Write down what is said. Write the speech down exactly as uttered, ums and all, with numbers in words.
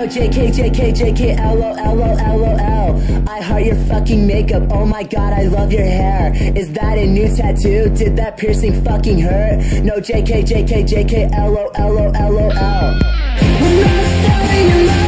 No J K, J K, J K, L O, L O, L O L. I heart your fucking makeup, oh my god, I love your hair. Is that a new tattoo? Did that piercing fucking hurt? No J K, J K, J K, L O, L O, L O, L.